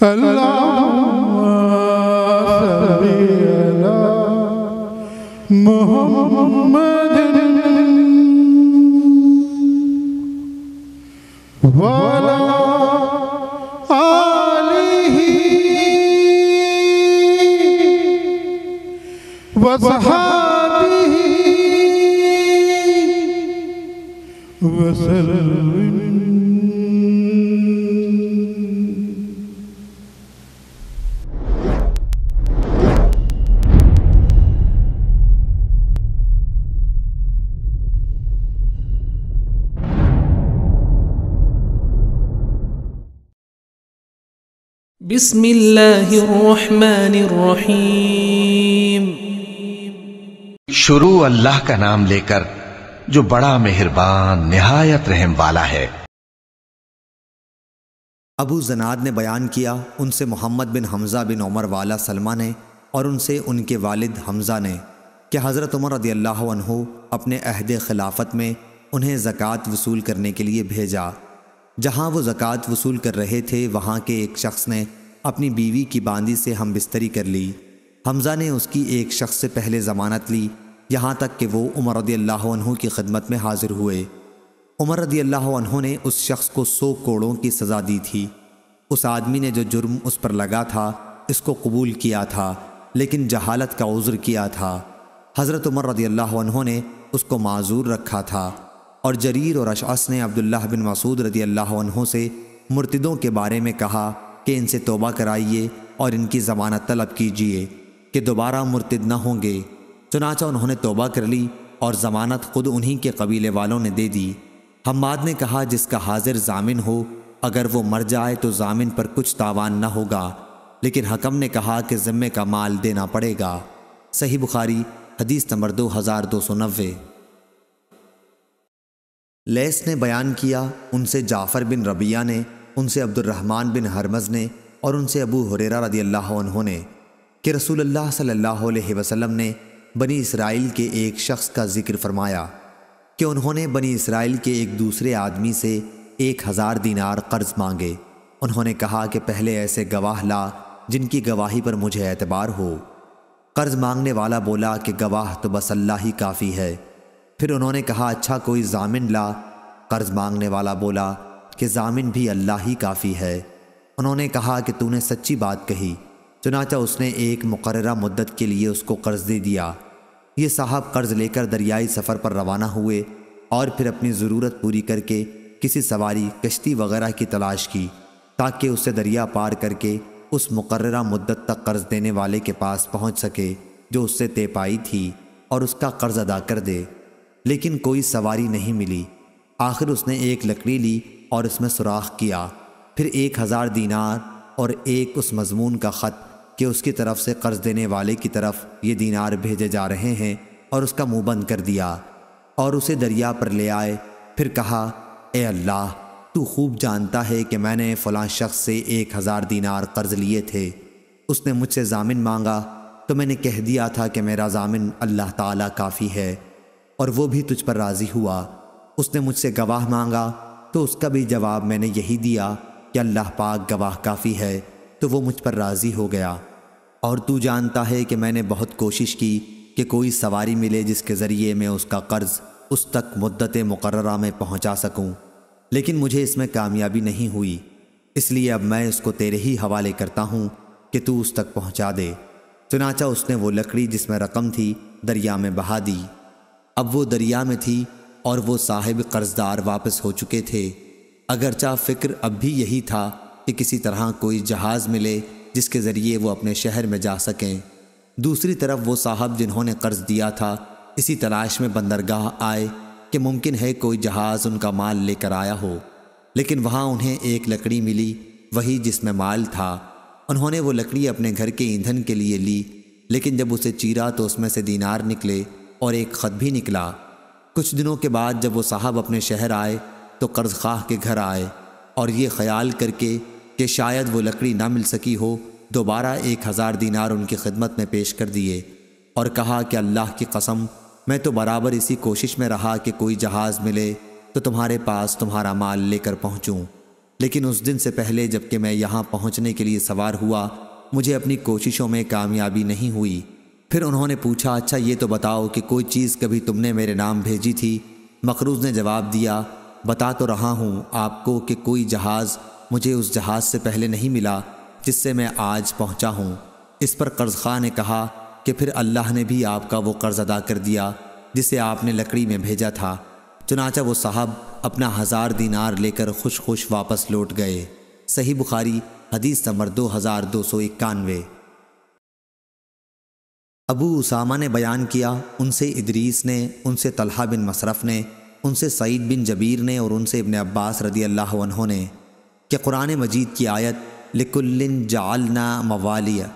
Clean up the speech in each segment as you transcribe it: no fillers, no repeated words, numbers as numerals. बिस्मिल्लाहिर्रहमानिर्रहीम। शुरू अल्लाह का नाम लेकर जो बड़ा मेहरबान निहायत रहम वाला है। अबू जनाद ने बयान किया, उनसे मोहम्मद बिन हमजा बिन उमर वाला सलमा ने और उनसे उनके वालिद हमजा ने कि हज़रत उमर रदियल्लाहु अन्हु अपने अहद खिलाफत में उन्हें ज़कात वसूल करने के लिए भेजा। जहाँ वो ज़कात वसूल कर रहे थे, वहाँ के एक शख्स ने अपनी बीवी की बांदी से हम बिस्तरी कर ली। हमज़ा ने उसकी एक शख्स से पहले ज़मानत ली, यहाँ तक कि वो उमर रदियल्लाहु अन्हु की खिदमत में हाजिर हुए। उमर रदियल्लाहु अन्हु ने उस शख्स को 100 कोड़ों की सज़ा दी थी। उस आदमी ने जो जुर्म उस पर लगा था, इसको कबूल किया था, लेकिन जहालत का उज़्र किया था। हज़रत उमर रदियल्लाहु अन्हु ने उसको माजूर रखा था। और जरीर और अशअस ने अब्दुल्लाह बिन मसूद रदियल्लाहु अन्हु से मुर्तिदों के बारे में कहा कि इनसे तौबा कराइए और इनकी ज़मानत तलब कीजिए कि दोबारा मुर्तिद न होंगे। चुनाचा उन्होंने तौबा कर ली और ज़मानत खुद उन्हीं के कबीले वालों ने दे दी। हम्माद ने कहा, जिसका हाजिर जामिन हो, अगर वो मर जाए तो जामिन पर कुछ तावान न होगा, लेकिन हकम ने कहा कि ज़िम्मे का माल देना पड़ेगा। सही बुखारी हदीस नंबर 2290। लैस ने बयान किया, उनसे जाफ़र बिन रबिया ने, उनसे अब्दुर्रहमान बिन हरमज़ ने और उनसे अबू हुरैरा रदियल्लाहु अन्हु ने कि रसूलुल्लाह सल्लल्लाहु अलैहि वसल्लम ने बनी इसराइल के एक शख्स का जिक्र फरमाया कि उन्होंने बनी इसराइल के एक दूसरे आदमी से 1000 दिनार कर्ज मांगे। उन्होंने कहा कि पहले ऐसे गवाह ला जिनकी गवाही पर मुझे एतबार हो। कर्ज मांगने वाला बोला कि गवाह तो बस अल्लाह ही काफ़ी है। फिर उन्होंने कहा, अच्छा कोई जामिन ला। कर्ज मांगने वाला बोला कि जामिन भी अल्लाह ही काफ़ी है। उन्होंने कहा कि तूने सच्ची बात कही। चुनाचा उसने एक मुकर्ररा मुद्दत के लिए उसको कर्ज दे दिया। ये साहब कर्ज लेकर दरियाई सफ़र पर रवाना हुए और फिर अपनी ज़रूरत पूरी करके किसी सवारी कश्ती वगैरह की तलाश की ताकि उससे दरिया पार करके उस मुकर्ररा मुद्दत तक कर्ज देने वाले के पास पहुँच सके जो उससे तेपाई थी और उसका कर्ज अदा कर दे। लेकिन कोई सवारी नहीं मिली। आखिर उसने एक लकड़ी ली और उसमें सुराख किया, फिर 1000 दिनार और एक उस मजमून का ख़त कि उसकी तरफ से कर्ज देने वाले की तरफ ये दीनार भेजे जा रहे हैं, और उसका मुँह बंद कर दिया और उसे दरिया पर ले आए। फिर कहा, ए अल्लाह, तू खूब जानता है कि मैंने फ़लां शख्स से 1000 दिनार कर्ज लिए थे। उसने मुझसे जामिन मांगा तो मैंने कह दिया था कि मेरा जामिन अल्लाह ताला काफ़ी है, और वो भी तुझ पर राज़ी हुआ। उसने मुझसे गवाह मांगा तो उसका भी जवाब मैंने यही दिया कि अल्लाह पाक गवाह काफ़ी है, तो वो मुझ पर राज़ी हो गया। और तू जानता है कि मैंने बहुत कोशिश की कि कोई सवारी मिले जिसके ज़रिए मैं उसका कर्ज़ उस तक मुद्दत मुकर्ररा में पहुंचा सकूं, लेकिन मुझे इसमें कामयाबी नहीं हुई। इसलिए अब मैं इसको तेरे ही हवाले करता हूँ कि तू उस तक पहुँचा दे। चुनाचा उसने वो लकड़ी जिसमें रकम थी दरिया में बहा दी। अब वो दरिया में थी और वो साहिब कर्जदार वापस हो चुके थे। अगरचा फ़िक्र अब भी यही था कि किसी तरह कोई जहाज़ मिले जिसके ज़रिए वो अपने शहर में जा सकें। दूसरी तरफ वो साहब जिन्होंने कर्ज दिया था, इसी तलाश में बंदरगाह आए कि मुमकिन है कोई जहाज़ उनका माल लेकर आया हो, लेकिन वहाँ उन्हें एक लकड़ी मिली, वही जिसमें माल था। उन्होंने वो लकड़ी अपने घर के ईंधन के लिए ली, लेकिन जब उसे चीरा तो उसमें से दीनार निकले और एक ख़त भी निकला। कुछ दिनों के बाद जब वो साहब अपने शहर आए तो कर्ज खाह के घर आए और ये ख्याल करके कि शायद वो लकड़ी ना मिल सकी हो, दोबारा 1000 दिनार उनकी खिदमत में पेश कर दिए और कहा कि अल्लाह की कसम, मैं तो बराबर इसी कोशिश में रहा कि कोई जहाज़ मिले तो तुम्हारे पास तुम्हारा माल लेकर पहुँचूँ, लेकिन उस दिन से पहले जब कि मैं यहाँ पहुँचने के लिए सवार हुआ, मुझे अपनी कोशिशों में कामयाबी नहीं हुई। फिर उन्होंने पूछा, अच्छा ये तो बताओ कि कोई चीज़ कभी तुमने मेरे नाम भेजी थी? मकरूज़ ने जवाब दिया, बता तो रहा हूँ आपको कि कोई जहाज़ मुझे उस जहाज़ से पहले नहीं मिला जिससे मैं आज पहुँचा हूँ। इस पर कर्ज़ ख़ां ने कहा कि फिर अल्लाह ने भी आपका वो कर्ज़ अदा कर दिया जिसे आपने लकड़ी में भेजा था। चुनाचा वो साहब अपना 1000 दीनार लेकर खुश खुश वापस लौट गए। सही बुखारी हदीस नंबर 2291। अबू उसामा ने बयान किया, उनसे इदरीस ने, उनसे तलहा बिन मसरफ़ ने, उनसे सईद बिन जबीर ने और उनसे इब्न अब्बास रदी अल्लाह अन्हु ने कि कुरान मजीद की आयत लिकुल्लिन जालना मवालिया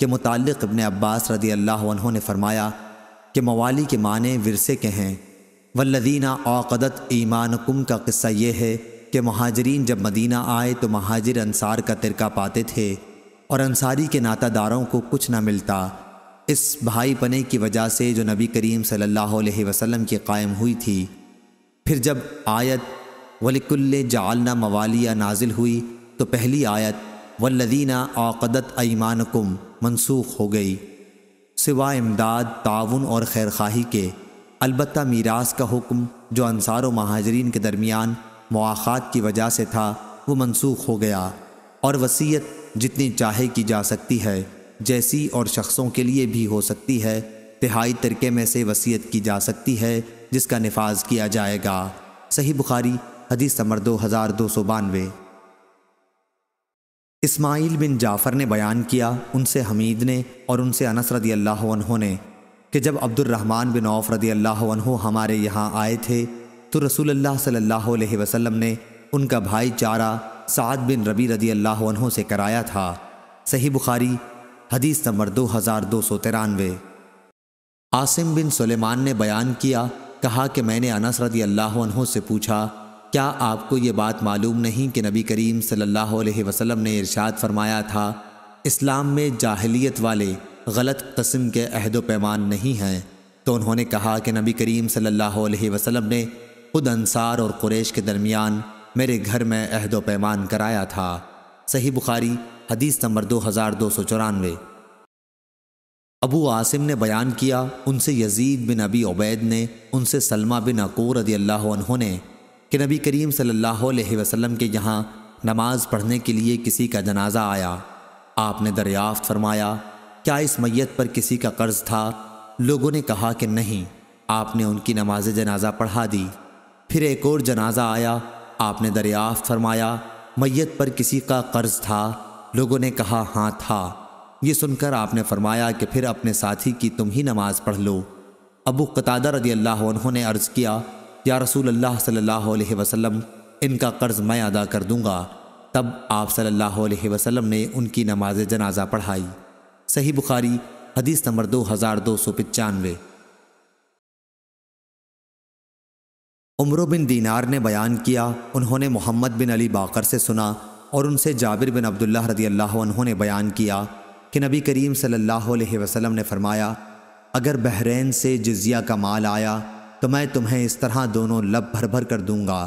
के मुतालिक इब्न अब्बास रदी अल्लाह अन्हु ने फरमाया कि मवाली के माने विरसे के हैं। वल्लदीना औक़दत ईमानकुम का क़िस्सा ये है कि महाजरीन जब मदीना आए तो महाजिर अंसार का तिरका पाते थे और अंसारी के नातादारों को कुछ ना मिलता। इस भाई पने की वजह से जो नबी करीम सल्लल्लाहु अलैहि वसल्लम की कायम हुई थी। फिर जब आयत वलिकुल्ले जालना मवालिया नाजिल हुई तो पहली आयत वल्लदीना औक़दत ईमानकुम मनसूख हो गई, सिवा इमदाद, ताउन और खैरख्वाही के। अलबत्ता मीरास का हुक्म जो अंसार और महाजरीन के दरमियान मुआखात की वजह से था वो मनसूख हो गया, और वसीयत जितनी चाहे की जा सकती है, जैसी और शख्सों के लिए भी हो सकती है। तिहाई तर्के में से वसीयत की जा सकती है जिसका निफाज किया जाएगा। सही बुखारी हदीस नंबर 2292। इस्माइल बिन जाफ़र ने बयान किया, उनसे हमीद ने और उनसे अनस रदी अल्लाह अन्हु ने कि जब अब्दुर्रहमान बिन औफ रदी अल्लाह अन्हु हमारे यहाँ आए थे तो रसूलुल्लाह सल्लल्लाहु अलैहि वसल्लम ने उनका भाईचारा साद बिन रबी रदी अल्लाह अन्हु से कराया था। सही बुखारी हदीस नंबर 2293। आसिम बिन सुलेमान ने बयान किया, कहा कि मैंने अनस रदी अल्लाह अन्हु से पूछा, क्या आपको ये बात मालूम नहीं कि नबी करीम सल्लल्लाहु अलैहि वसल्लम ने इरशाद फरमाया था, इस्लाम में जाहिलियत वाले गलत किस्म के अहद व पैमान नहीं हैं? तो उन्होंने कहा कि नबी करीम सल्लल्लाहु अलैहि वसल्लम ने खुद अंसार और कुरैश के दरमियान मेरे घर में अहद व पैमान कराया था। सही बुखारी हदीस नंबर 2294। अबू आसिम ने बयान किया, उनसे यजीद बिन अबी उबैद ने, उनसे सलमा बिन अकूर रदी अल्लाह अन्हु ने कि नबी करीम सल्लल्लाहु अलैहि वसल्लम के यहाँ नमाज पढ़ने के लिए किसी का जनाजा आया। आपने दरियाफ्त फरमाया, क्या इस मैयत पर किसी का कर्ज था? लोगों ने कहा कि नहीं। आपने उनकी नमाज जनाजा पढ़ा दी। फिर एक और जनाजा आया। आपने दरियाफ्त फरमाया, मैयत पर किसी का कर्ज था? लोगों ने कहा हाँ था। ये सुनकर आपने फरमाया कि फिर अपने साथी की तुम ही नमाज पढ़ लो। अबू कतादा रदी अल्लाह अन्हु ने अर्ज़ किया, या रसूल अल्लाह सल्लल्लाहु अलैहि वसल्लम, इनका कर्ज मैं अदा कर दूँगा। तब आप सल्लल्लाहु अलैहि वसल्लम ने उनकी नमाज जनाजा पढ़ाई। सही बुखारी हदीस नंबर 2295। उमरो बिन दीनार ने बयान किया, उन्होंने मोहम्मद बिन अली बाकर से सुना और उनसे जाबिर बिन अब्दुल्लाह रदी अल्लाह अन्हु ने बयान किया कि नबी करीम सल्लल्लाहु अलैहि वसल्लम ने फरमाया, अगर बहरीन से जिज़िया का माल आया तो मैं तुम्हें इस तरह दोनों लब भर भर कर दूँगा।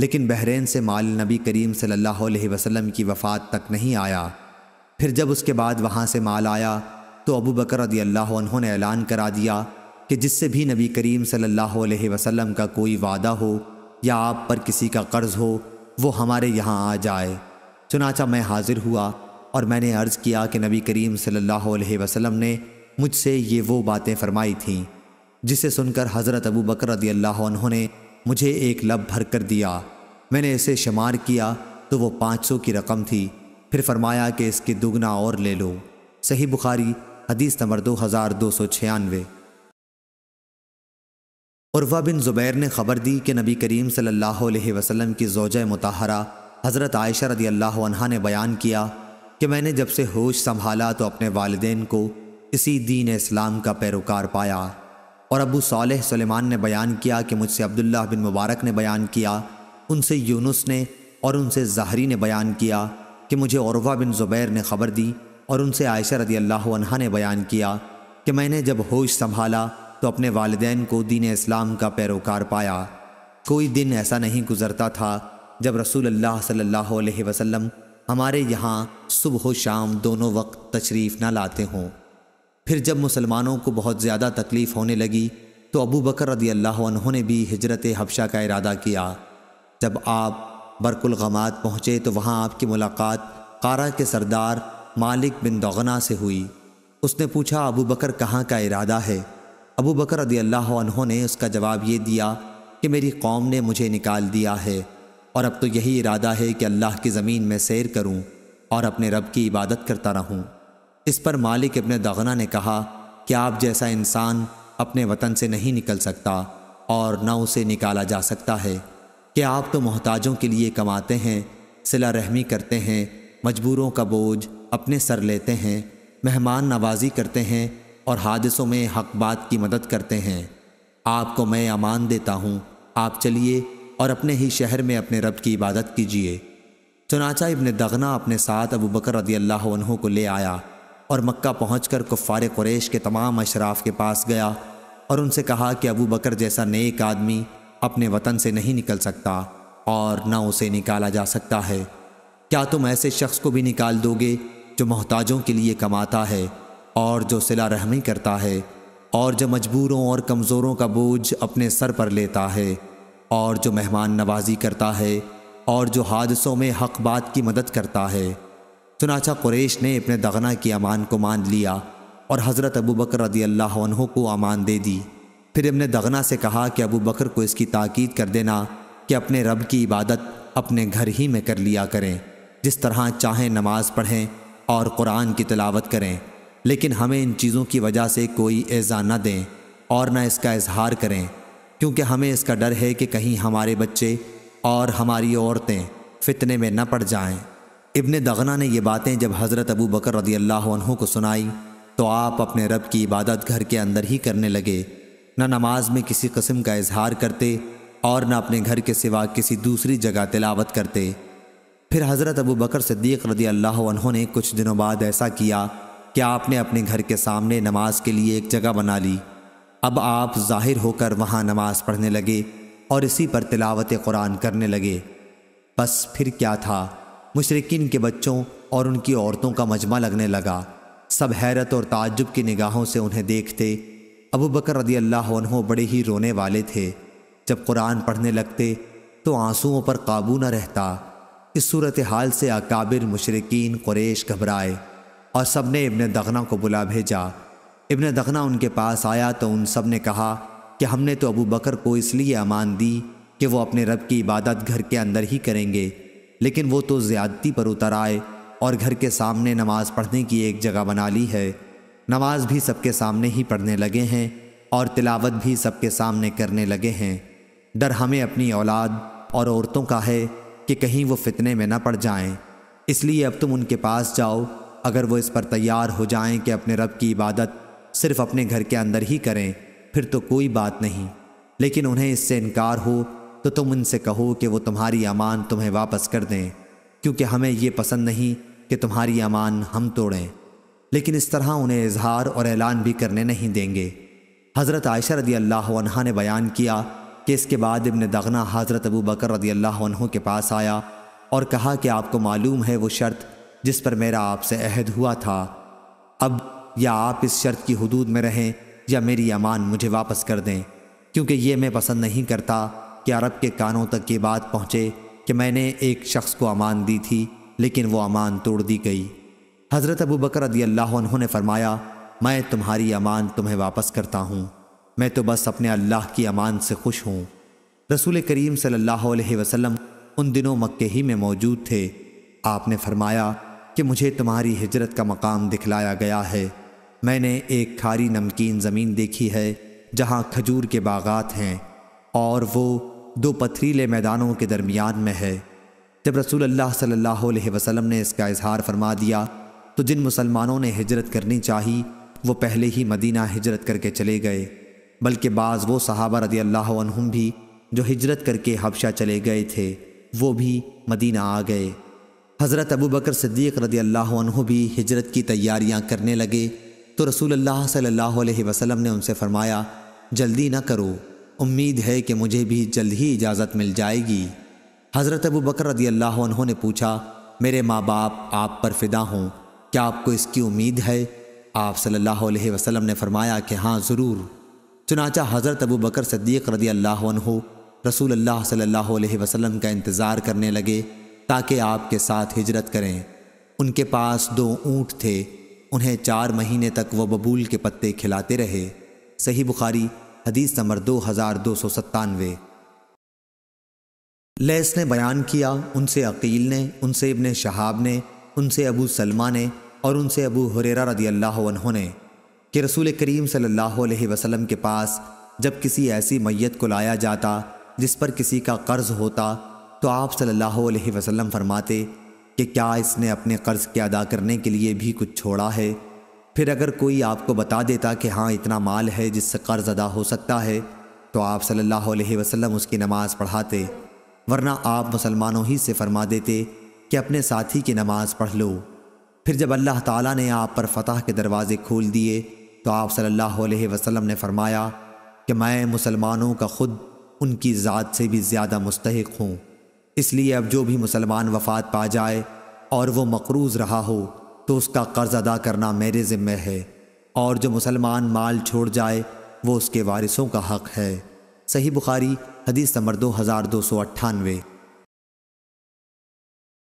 लेकिन बहरीन से माल नबी करीम सल्लल्लाहु अलैहि वसल्लम की वफ़ात तक नहीं आया। फिर जब उसके बाद वहाँ से माल आया तो अबू बकर रदी अल्लाह अन्हु ने ऐलान करा दिया कि जिससे भी नबी करीम सल्लल्लाहु अलैहि वसल्लम का कोई वादा हो या आप पर किसी का कर्ज़ हो, वो हमारे यहाँ आ जाए। चुनाचा मैं हाजिर हुआ और मैंने अर्ज़ किया कि नबी करीम सल्लल्लाहु अलैहि वसल्लम ने मुझसे ये वो बातें फरमाई थीं, जिसे सुनकर हज़रत अबू बकर रदी अल्लाह अन्हु ने मुझे एक लब भर कर दिया। मैंने इसे शुमार किया तो वो 500 की रकम थी। फिर फरमाया कि इसकी दुगना और ले लो। सही बुखारी हदीस नंबर 2296। उर्वा बिन ज़ुबैर ने ख़बर दी कि नबी करीम सल्लल्लाहु अलैहि वसल्लम की ज़ौजा मुतहरा हज़रत आयशा रदी अल्लाह अन्हा ने बयान किया कि मैंने जब से होश संभाला तो अपने वालिदैन को इसी दीन इस्लाम का पैरोकार पाया। और अबू सालेह सुलेमान ने बयान किया कि मुझसे अब्दुल्लाह बिन मुबारक ने बयान किया, उनसे यूनुस ने और उनसे ज़हरी ने बयान किया कि मुझे उर्वा बिन ज़ुबैर ने ख़बर दी और उनसे आयशा रदी अल्लाह अन्हा ने बयान किया कि मैंने जब होश संभाला तो अपने वालिदैन को दीन इस्लाम का पैरोकार पाया। कोई दिन ऐसा नहीं गुज़रता था जब रसूलुल्लाह सल्लल्लाहु अलैहि वसल्लम हमारे यहाँ सुबह शाम दोनों वक्त तशरीफ़ न लाते हों। फिर जब मुसलमानों को बहुत ज़्यादा तकलीफ़ होने लगी तो अबू बकर रदियल्लाहु अन्हु ने भी हिजरत हबशा का इरादा किया। जब आप बरकुल गमात पहुँचे तो वहाँ आपकी मुलाकात कारा के सरदार मालिक बिन दोगना से हुई। उसने पूछा, अबू बकर कहाँ का इरादा है? अबू बकर रदियल्लाहु अन्हु ने उसका जवाब ये दिया कि मेरी कौम ने मुझे निकाल दिया है और अब तो यही इरादा है कि अल्लाह की ज़मीन में सैर करूं और अपने रब की इबादत करता रहूं। इस पर मालिक इब्ने दगना ने कहा कि आप जैसा इंसान अपने वतन से नहीं निकल सकता और ना उसे निकाला जा सकता है कि आप तो मोहताजों के लिए कमाते हैं, सिला रहमी करते हैं, मजबूरों का बोझ अपने सर लेते हैं, मेहमान नवाजी करते हैं और हादिसों में हक बात की मदद करते हैं। आपको मैं अमान देता हूँ, आप चलिए और अपने ही शहर में अपने रब की इबादत कीजिए। चुनाचा इब्ने दगना अपने साथ अबू बकर रदियल्लाहु अन्हु को ले आया और मक्का पहुँचकर कुफ़ार कुरैश के तमाम अशराफ के पास गया और उनसे कहा कि अबू बकर जैसा नेक आदमी अपने वतन से नहीं निकल सकता और ना उसे निकाला जा सकता है। क्या तुम ऐसे शख्स को भी निकाल दोगे जो मोहताजों के लिए कमाता है और जो सिला रहमी करता है और जो मजबूरों और कमज़ोरों का बोझ अपने सर पर लेता है और जो मेहमान नवाजी करता है और जो हादसों में हक बात की मदद करता है? चुनाचा कुरैश ने अपने दगना की अमान को मान लिया और हज़रत अबू बकर रदियल्लाहु अन्हु को अमान दे दी। फिर इब्ने दगना से कहा कि अबू बकर को इसकी ताकीद कर देना कि अपने रब की इबादत अपने घर ही में कर लिया करें, जिस तरह चाहें नमाज पढ़ें और कुरान की तिलावत करें, लेकिन हमें इन चीज़ों की वजह से कोई एज़ा न दें और न इसका इजहार करें, क्योंकि हमें इसका डर है कि कहीं हमारे बच्चे और हमारी औरतें फ़ितने में न पड़ जाएं। इब्ने दगना ने ये बातें जब हज़रत अबू बकर रदियल्लाहु अन्हु को सुनाई तो आप अपने रब की इबादत घर के अंदर ही करने लगे, न नमाज में किसी किस्म का इजहार करते और न अपने घर के सिवा किसी दूसरी जगह तिलावत करते। फिर हज़रत अबू बकर सिद्दीक़ रदियल्लाहु अन्हु ने कुछ दिनों बाद ऐसा किया कि आपने अपने घर के सामने नमाज के लिए एक जगह बना ली। अब आप ज़ाहिर होकर वहाँ नमाज पढ़ने लगे और इसी पर तिलावत कुरान करने लगे। बस फिर क्या था, मुशरिकीन के बच्चों और उनकी औरतों का मजमा लगने लगा। सब हैरत और ताज्जुब की निगाहों से उन्हें देखते। अबू बकर रदियल्लाहु अन्हु बड़े ही रोने वाले थे। जब कुरान पढ़ने लगते तो आंसुओं पर काबू न रहता। इस सूरत हाल से अकाबिर मुशरिकीन कुरैश घबराए और सब ने इब्ने दगना को बुला भेजा। इब्ने दगना उनके पास आया तो उन सब ने कहा कि हमने तो अबू बकर को इसलिए अमान दी कि वो अपने रब की इबादत घर के अंदर ही करेंगे, लेकिन वो तो ज़्यादती पर उतर आए और घर के सामने नमाज पढ़ने की एक जगह बना ली है। नमाज भी सबके सामने ही पढ़ने लगे हैं और तिलावत भी सबके सामने करने लगे हैं। डर हमें अपनी औलाद और औरतों का है कि कहीं वो फितने में न पड़ जाएं, इसलिए अब तुम उनके पास जाओ। अगर वो इस पर तैयार हो जाएं कि अपने रब की इबादत सिर्फ अपने घर के अंदर ही करें फिर तो कोई बात नहीं, लेकिन उन्हें इससे इनकार हो तो तुम उनसे कहो कि वो तुम्हारी अमान तुम्हें वापस कर दें, क्योंकि हमें ये पसंद नहीं कि तुम्हारी अमान हम तोड़ें, लेकिन इस तरह उन्हें इजहार और ऐलान भी करने नहीं देंगे। हज़रत आयशा रदियल्लाहु अन्हा ने बयान किया कि इसके बाद इब्ने दगना हज़रत अबू बकर रदियल्लाहु अन्हु के पास आया और कहा कि आपको मालूम है वो शर्त जिस पर मेरा आपसे अहद हुआ था, अब या आप इस शर्त की हदूद में रहें या मेरी अमान मुझे वापस कर दें, क्योंकि ये मैं पसंद नहीं करता कि अरब के कानों तक ये बात पहुँचे कि मैंने एक शख्स को अमान दी थी लेकिन वो अमान तोड़ दी गई। हज़रत अबू बकर रदियल्लाहु अन्हु ने फरमाया, मैं तुम्हारी अमान तुम्हें वापस करता हूँ, मैं तो बस अपने अल्लाह की अमान से खुश हूँ। रसूल करीम सल्लल्लाहु अलैहि वसल्लम उन दिनों मक्के ही में मौजूद थे। आपने फरमाया कि मुझे तुम्हारी हिजरत का मकाम दिखलाया गया है। मैंने एक खारी नमकीन ज़मीन देखी है जहाँ खजूर के बागात हैं और वो दो पथरीले मैदानों के दरमियान में है। जब रसूल अल्लाह सल्लल्लाहु अलैहि वसल्लम ने इसका इजहार फरमा दिया तो जिन मुसलमानों ने हिजरत करनी चाहिए वो पहले ही मदीना हिजरत करके चले गए, बल्कि बाज़ वो सहाबा रदियल्लाहु अन्हुम भी जो हिजरत करके हबशा चले गए थे वो भी मदीना आ गए। हज़रत अबू बकर सिद्दीक़ रदियल्लाहु अन्हु भी हिजरत की तैयारियां करने लगे तो रसूलुल्लाह सल्लल्लाहु अलैहि वसल्लम ने उनसे फ़रमाया, जल्दी न करो, उम्मीद है कि मुझे भी जल्द ही इजाज़त मिल जाएगी। हज़रत अबू बकर रदियल्लाहु अन्हु ने पूछा, मेरे माँ बाप आप पर फिदा हों, क्या आपको इसकी उम्मीद है? आप सल्लल्लाहु अलैहि वसल्लम ने फरमाया कि हाँ ज़रूर। चुनाचा हज़रत अबू बकर सिद्दीक़ रदियल्लाहु अन्हु रसूलुल्लाह सल्लल्लाहु अलैहि वसल्लम का इंतज़ार करने लगे ताकि आपके साथ हिजरत करें। उनके पास 2 ऊँट थे, उन्हें 4 महीने तक वह बबूल के पत्ते खिलाते रहे। सही बुखारी हदीस नंबर 2297। लैस ने बयान किया, उनसे अकील ने, उनसे इब्ने शहाब ने, उनसे अबू सलमा ने और उनसे अबू हुरैरा रदियल्लाहु अन्हु ने कि रसूल करीम सल्लल्लाहु अलैहि वसल्लम के पास जब किसी ऐसी मैयत को लाया जाता जिस पर किसी का कर्ज़ होता तो आप सल्लल्लाहु अलैहि वसल्लम फरमाते कि क्या इसने अपने कर्ज़ के अदा करने के लिए भी कुछ छोड़ा है? फिर अगर कोई आपको बता देता कि हाँ इतना माल है जिससे कर्ज़ अदा हो सकता है तो आप सल्लल्लाहु अलैहि वसल्लम उसकी नमाज़ पढ़ाते, वरना आप मुसलमानों ही से फरमा देते कि अपने साथी की नमाज़ पढ़ लो। फिर जब अल्लाह ताला ने आप पर फतह के दरवाज़े खोल दिए तो आप सल्लल्लाहु अलैहि वसल्लम ने फरमाया कि मैं मुसलमानों का ख़ुद उनकी ज़ात से भी ज़्यादा मुस्तहिक़ हूँ, इसलिए अब जो भी मुसलमान वफ़ात पा जाए और वो मक़रूज़ रहा हो तो उसका कर्ज़ अदा करना मेरे ज़िम्मे है, और जो मुसलमान माल छोड़ जाए वो उसके वारिसों का हक़ है। सही बुखारी हदीस नंबर 2298।